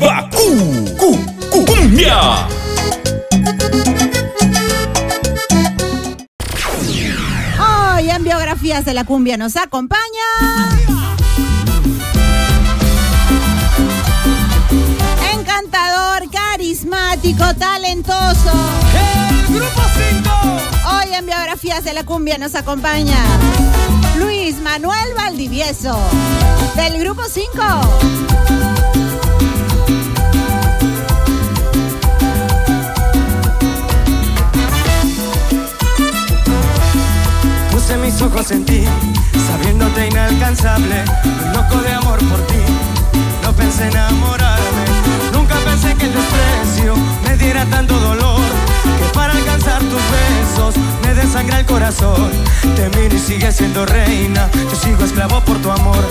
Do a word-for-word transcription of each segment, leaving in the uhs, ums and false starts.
nueva cu, cu, cu, cumbia. Hoy en Biografías de la Cumbia nos acompaña encantador, carismático, talentoso, el Grupo cinco. Hoy en Biografías de la Cumbia nos acompaña Luis Manuel Valdivieso, del Grupo cinco. Puse mis ojos en ti, sabiéndote inalcanzable, loco de amor por ti, no pensé enamorarme. Nunca pensé que el desprecio me diera tanto dolor, que para alcanzar tus besos me desangra el corazón. Te miro y sigues siendo reina, yo sigo esclavo por tu amor,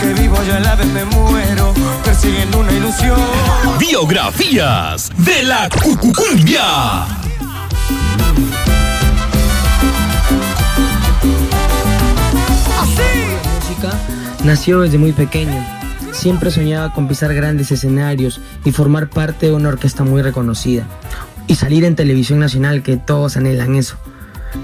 que vivo yo a la vez me muero, persiguiendo una ilusión. Biografías de la Cucucumbia. La música nació desde muy pequeño. Siempre soñaba con pisar grandes escenarios y formar parte de una orquesta muy reconocida y salir en Televisión Nacional, que todos anhelan eso.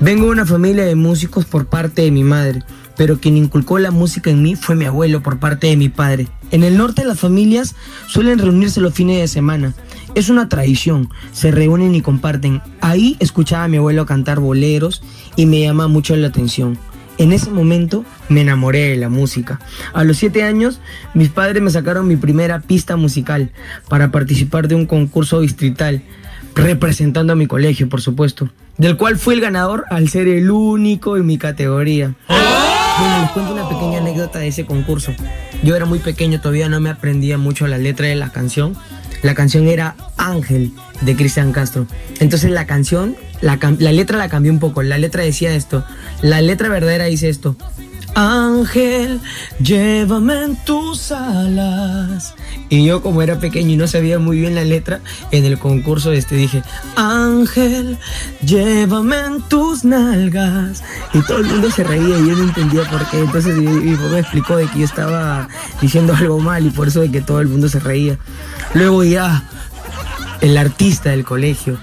Vengo de una familia de músicos por parte de mi madre, pero quien inculcó la música en mí fue mi abuelo por parte de mi padre. En el norte las familias suelen reunirse los fines de semana. Es una tradición, se reúnen y comparten. Ahí escuchaba a mi abuelo cantar boleros y me llama mucho la atención. En ese momento me enamoré de la música. A los siete años, mis padres me sacaron mi primera pista musical para participar de un concurso distrital, representando a mi colegio, por supuesto, del cual fui el ganador al ser el único en mi categoría. Bueno, les cuento una pequeña anécdota de ese concurso. Yo era muy pequeño, todavía no me aprendía mucho la letra de la canción. La canción era Ángel, de Cristian Castro. Entonces la canción... La, la letra la cambié un poco. La letra decía esto. La letra verdadera dice esto: Ángel, llévame en tus alas. Y yo, como era pequeño y no sabía muy bien la letra, en el concurso este dije: Ángel, llévame en tus nalgas. Y todo el mundo se reía y yo no entendía por qué. Entonces mi, mi papá me explicó de que yo estaba diciendo algo mal, y por eso de que todo el mundo se reía. Luego ya el artista del colegio,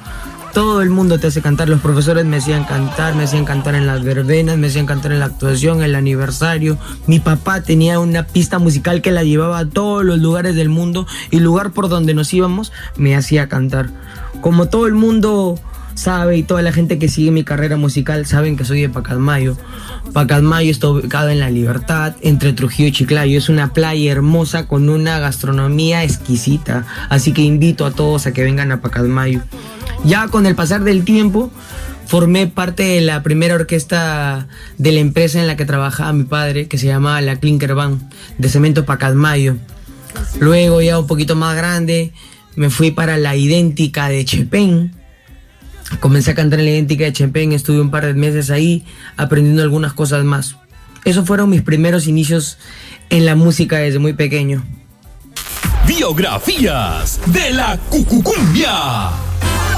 todo el mundo te hace cantar. Los profesores me hacían cantar, me hacían cantar en las verbenas, me hacían cantar en la actuación, en el aniversario. Mi papá tenía una pista musical que la llevaba a todos los lugares del mundo, y lugar por donde nos íbamos me hacía cantar. Como todo el mundo sabe, y toda la gente que sigue mi carrera musical saben que soy de Pacasmayo. Pacasmayo está ubicado en La Libertad, entre Trujillo y Chiclayo. Es una playa hermosa con una gastronomía exquisita, así que invito a todos a que vengan a Pacasmayo. Ya con el pasar del tiempo, formé parte de la primera orquesta de la empresa en la que trabajaba mi padre, que se llamaba la Clinker Band, de Cemento Pacasmayo. Luego, ya un poquito más grande, me fui para la idéntica de Chepén. Comencé a cantar en la idéntica de Chepén, estuve un par de meses ahí, aprendiendo algunas cosas más. Esos fueron mis primeros inicios en la música desde muy pequeño. Biografías de la Cucucumbia.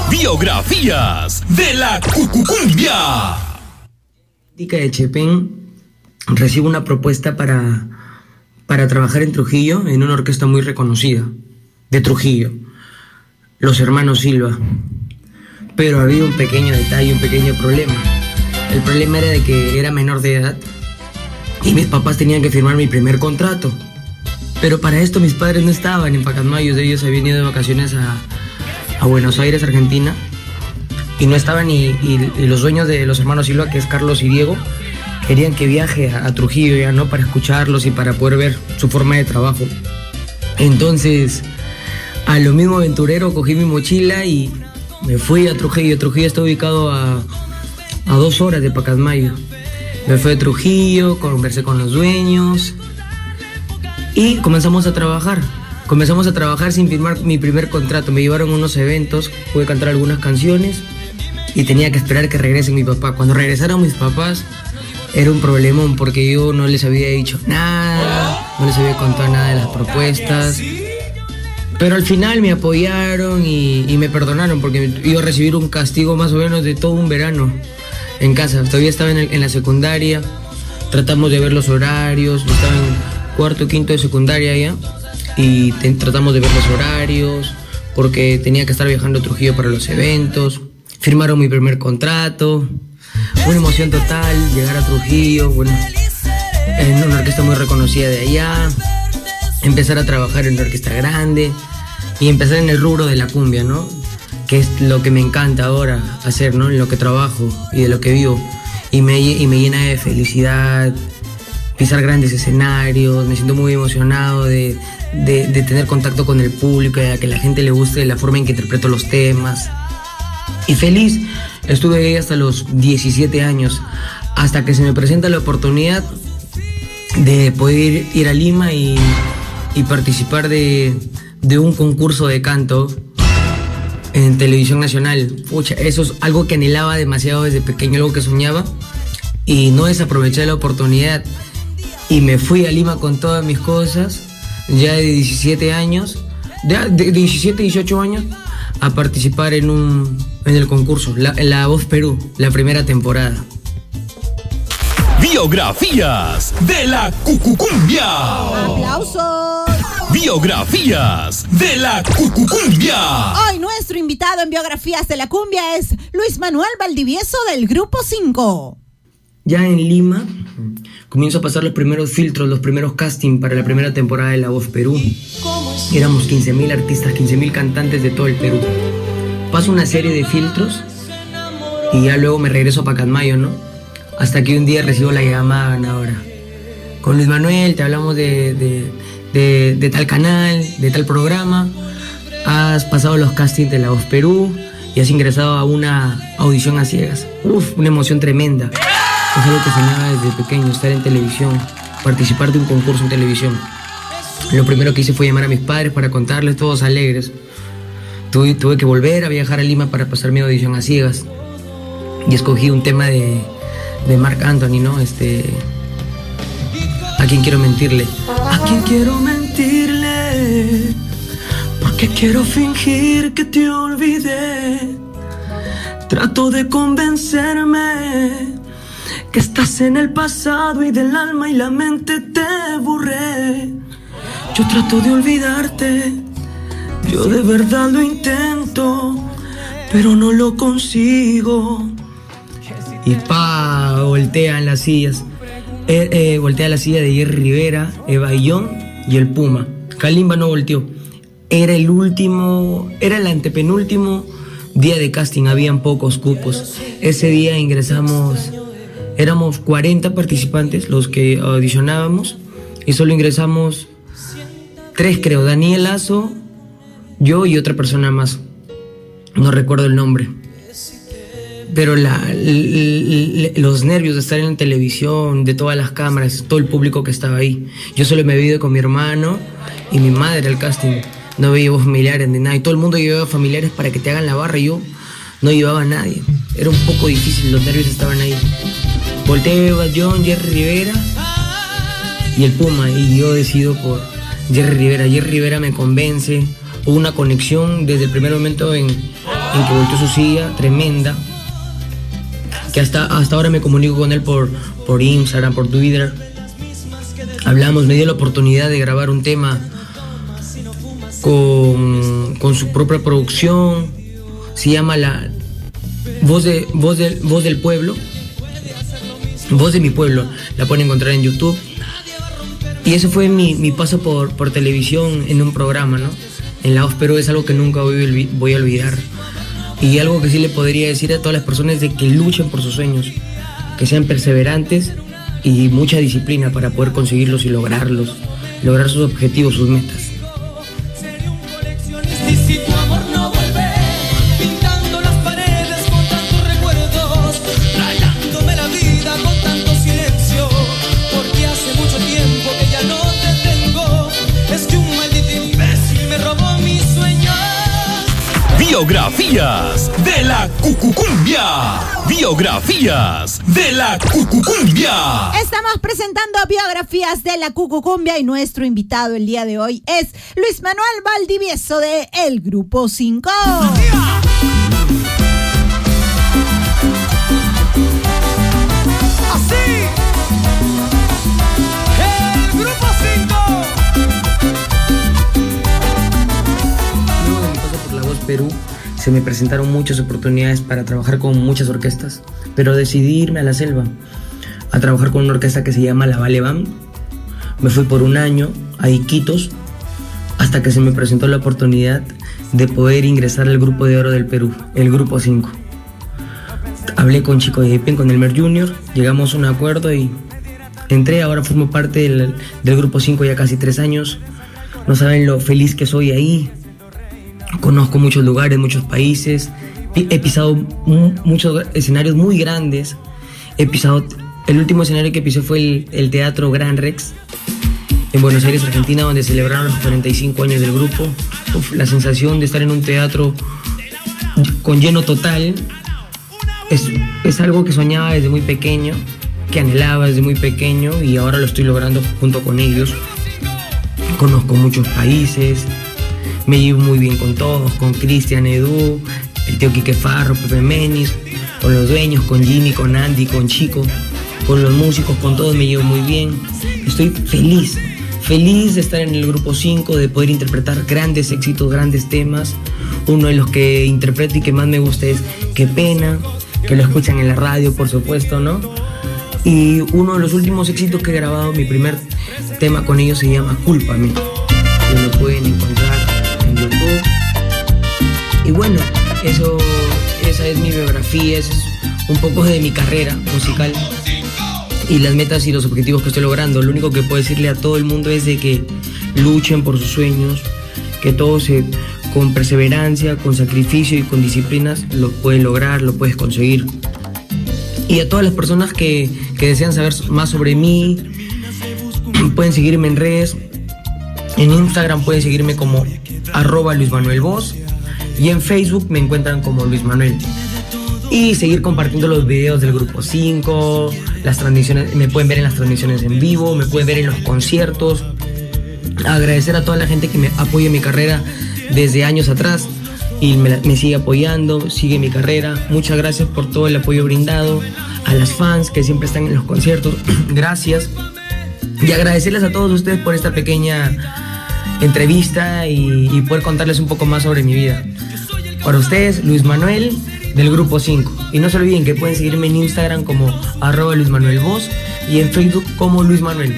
Biografías de la Cucucumbia. De Chepén recibo una propuesta para, para trabajar en Trujillo, en una orquesta muy reconocida de Trujillo, los Hermanos Silva. Pero había un pequeño detalle, un pequeño problema. El problema era de que era menor de edad y mis papás tenían que firmar mi primer contrato. Pero para esto mis padres no estaban en Pacasmayo, ellos habían ido de vacaciones a... a Buenos Aires, Argentina, y no estaban, y, y, y los dueños de los Hermanos Silva, que es Carlos y Diego, querían que viaje a, a Trujillo ya, ¿no?, para escucharlos y para poder ver su forma de trabajo. Entonces, a lo mismo aventurero, cogí mi mochila y me fui a Trujillo. Trujillo está ubicado a, a dos horas de Pacasmayo. Me fui a Trujillo, conversé con los dueños y comenzamos a trabajar. Comenzamos a trabajar sin firmar mi primer contrato. Me llevaron a unos eventos, pude cantar algunas canciones y tenía que esperar que regresen mi papá. Cuando regresaron mis papás, era un problemón porque yo no les había dicho nada, no les había contado nada de las propuestas. Pero al final me apoyaron y, y me perdonaron porque iba a recibir un castigo más o menos de todo un verano en casa. Todavía estaba en, el, en la secundaria, tratamos de ver los horarios, estaba en cuarto, quinto de secundaria ya. y te, tratamos de ver los horarios, porque tenía que estar viajando a Trujillo para los eventos. Firmaron mi primer contrato, una emoción total, llegar a Trujillo, bueno, en una orquesta muy reconocida de allá, empezar a trabajar en una orquesta grande y empezar en el rubro de la cumbia, ¿no? Que es lo que me encanta ahora hacer, ¿no? En lo que trabajo y de lo que vivo. Y me, y me llena de felicidad pisar grandes escenarios, me siento muy emocionado de, de, de tener contacto con el público, de que la gente le guste la forma en que interpreto los temas. Y feliz, estuve ahí hasta los diecisiete años, hasta que se me presenta la oportunidad de poder ir a Lima y, y participar de, de un concurso de canto en Televisión Nacional. Pucha, eso es algo que anhelaba demasiado desde pequeño, algo que soñaba, y no desaproveché la oportunidad. Y me fui a Lima con todas mis cosas, ya de diecisiete años, de, de diecisiete, dieciocho años, a participar en, un, en el concurso, la, la Voz Perú, la primera temporada. Biografías de la Cucucumbia. ¡Aplausos! Biografías de la Cucucumbia. Hoy nuestro invitado en Biografías de la Cumbia es Luis Manuel Valdivieso del Grupo cinco. Ya en Lima comienzo a pasar los primeros filtros, los primeros castings para la primera temporada de La Voz Perú. Éramos quince mil artistas, quince mil cantantes de todo el Perú. Paso una serie de filtros y ya luego me regreso a Pacasmayo, ¿no? Hasta que un día recibo la llamada ganadora. Con Luis Manuel, te hablamos de, de, de, de tal canal, de tal programa. Has pasado los castings de La Voz Perú y has ingresado a una audición a ciegas. Uf, una emoción tremenda. Es algo que soñaba desde pequeño, estar en televisión, participar de un concurso en televisión. Lo primero que hice fue llamar a mis padres para contarles, todos alegres. Tuve, tuve que volver a viajar a Lima para pasar mi audición a ciegas. Y escogí un tema de, de Marc Anthony, ¿no? Este, ¿a quién quiero mentirle? ¿A quién quiero mentirle? Porque quiero fingir que te olvidé. Trato de convencerme que estás en el pasado y del alma y la mente te borré. Yo trato de olvidarte, yo de verdad lo intento, pero no lo consigo. Y pa, voltean las sillas. Eh, eh, voltea la silla de Jerry Rivera, Eva Ayón y el Puma. Kalimba no volteó. Era el último, era el antepenúltimo día de casting, habían pocos cupos. Ese día ingresamos... Éramos cuarenta participantes los que audicionábamos y solo ingresamos tres, creo, Daniel Lazo, yo y otra persona más. No recuerdo el nombre. Pero la, l, l, los nervios de estar en la televisión, de todas las cámaras, todo el público que estaba ahí. Yo solo me había ido con mi hermano y mi madre al casting. No veía familiares ni nada. Y todo el mundo llevaba familiares para que te hagan la barra y yo no llevaba a nadie. Era un poco difícil, los nervios estaban ahí. Volteé a John, Jerry Rivera y el Puma, y yo decido por Jerry Rivera. Jerry Rivera me convence, hubo una conexión desde el primer momento en, en que volteó su silla, tremenda, que hasta, hasta ahora me comunico con él por, por Instagram, por Twitter. Hablamos, me dio la oportunidad de grabar un tema con, con su propia producción, se llama La Voz, de, voz, de, voz del Pueblo. Voz de mi Pueblo, la pueden encontrar en YouTube. Y ese fue mi, mi paso por, por televisión en un programa, ¿no? En La Voz Perú es algo que nunca voy, voy a olvidar. Y algo que sí le podría decir a todas las personas de que luchen por sus sueños, que sean perseverantes y mucha disciplina para poder conseguirlos y lograrlos, lograr sus objetivos, sus metas. Biografías de la Cucucumbia. Biografías de la Cucucumbia. Estamos presentando Biografías de la Cucucumbia y nuestro invitado el día de hoy es Luis Manuel Valdivieso de El Grupo cinco. Así. El Grupo cinco. Perú se me presentaron muchas oportunidades para trabajar con muchas orquestas, pero decidí irme a la selva a trabajar con una orquesta que se llama La Vale Bam. Me fui por un año a Iquitos hasta que se me presentó la oportunidad de poder ingresar al Grupo de Oro del Perú, el Grupo cinco. Hablé con Chico de Epín, con Elmer Junior, llegamos a un acuerdo y entré. Ahora formo parte del, del Grupo cinco ya casi tres años. No saben lo feliz que soy ahí. Conozco muchos lugares, muchos países. He pisado muchos escenarios muy grandes. He pisado... El último escenario que pisé fue el, el Teatro Gran Rex en Buenos Aires, Argentina, donde celebraron los cuarenta y cinco años del grupo. Uf, la sensación de estar en un teatro con lleno total es, es algo que soñaba desde muy pequeño, que anhelaba desde muy pequeño, y ahora lo estoy logrando junto con ellos. Conozco muchos países, me llevo muy bien con todos, con Cristian, Edu, el tío Quique Farro, Pepe Menis, con los dueños, con Jimmy, con Andy, con Chico, con los músicos, con todos me llevo muy bien. Estoy feliz, feliz de estar en el Grupo cinco, de poder interpretar grandes éxitos, grandes temas. Uno de los que interpreto y que más me gusta es Qué Pena, que lo escuchan en la radio, por supuesto, ¿no? Y uno de los últimos éxitos que he grabado, mi primer tema con ellos, se llama Cúlpame. Lo pueden encontrar en YouTube. Y bueno, eso, esa es mi biografía, es un poco de mi carrera musical y las metas y los objetivos que estoy logrando. Lo único que puedo decirle a todo el mundo es de que luchen por sus sueños, que todo se, con perseverancia, con sacrificio y con disciplinas lo puedes lograr, lo puedes conseguir. Y a todas las personas que, que desean saber más sobre mí, pueden seguirme en redes. En Instagram pueden seguirme como arroba Luis Manuel Voz, y en Facebook me encuentran como Luis Manuel. Y seguir compartiendo los videos del Grupo cinco, las transmisiones, me pueden ver en las transmisiones en vivo, me pueden ver en los conciertos. Agradecer a toda la gente que me apoya en mi carrera desde años atrás y me, me sigue apoyando, sigue mi carrera. Muchas gracias por todo el apoyo brindado, a las fans que siempre están en los conciertos, gracias. Y agradecerles a todos ustedes por esta pequeña entrevista y, y poder contarles un poco más sobre mi vida. Para ustedes, Luis Manuel, del Grupo cinco. Y no se olviden que pueden seguirme en Instagram como arroba Luis Manuel Voz y en Facebook como Luis Manuel.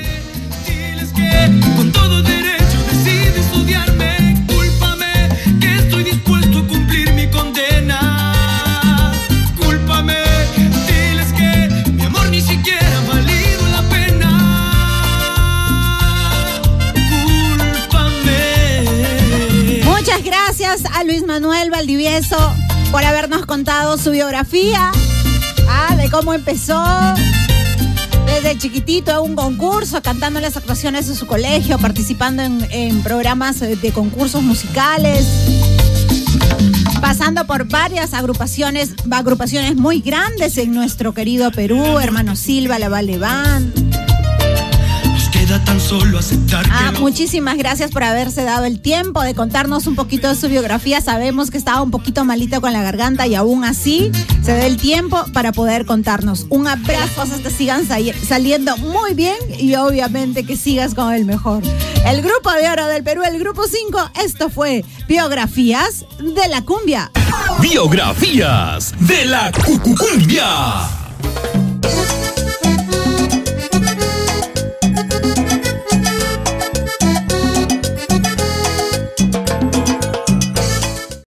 Muchas gracias a Luis Manuel Valdivieso por habernos contado su biografía, ah, de cómo empezó desde chiquitito a un concurso, cantando las actuaciones de su colegio, participando en, en programas de concursos musicales, pasando por varias agrupaciones, agrupaciones muy grandes en nuestro querido Perú, Hermanos Silva, La Vale Bam. Tan solo aceptar que ah, no. Muchísimas gracias por haberse dado el tiempo de contarnos un poquito de su biografía. Sabemos que estaba un poquito malito con la garganta y aún así se da el tiempo para poder contarnos. Un abrazo, las cosas te sigan saliendo muy bien y obviamente que sigas con el mejor. El Grupo de Oro del Perú, el Grupo cinco, esto fue Biografías de la Cumbia. Biografías de la Cucucumbia.